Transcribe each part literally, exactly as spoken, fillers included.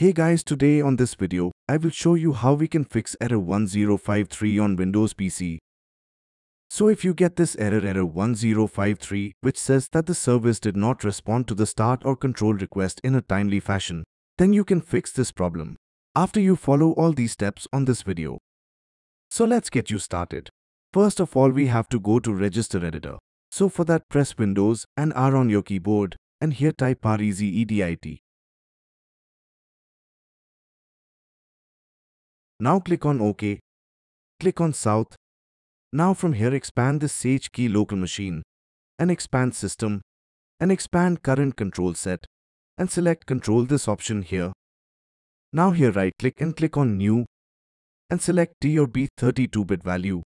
Hey guys, today on this video, I will show you how we can fix error one zero five three on Windows P C. So if you get this error error one zero five three, which says that the service did not respond to the start or control request in a timely fashion, then you can fix this problem after you follow all these steps on this video. So let's get you started. First of all, we have to go to Registry Editor. So for that, press Windows and R on your keyboard and here type regedit. Now click on OK, click on South. Now from here expand the Sage key local machine and expand system and expand current control set and select control this option here. Now here right click and click on New and select D or B thirty-two bit value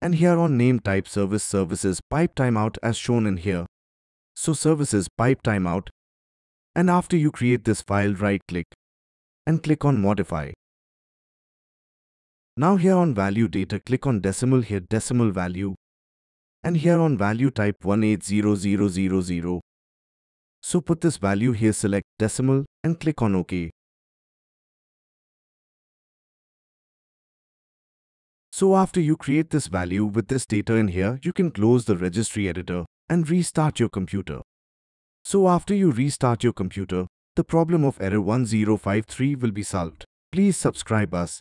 and here on name type service services pipe timeout as shown in here. So services pipe timeout, and after you create this file right click and click on Modify. Now here on value data click on decimal here decimal value and here on value type one eight zero zero zero zero. So put this value here, select decimal and click on OK. So after you create this value with this data in here, you can close the registry editor and restart your computer. So after you restart your computer, the problem of error one zero five three will be solved. Please subscribe us.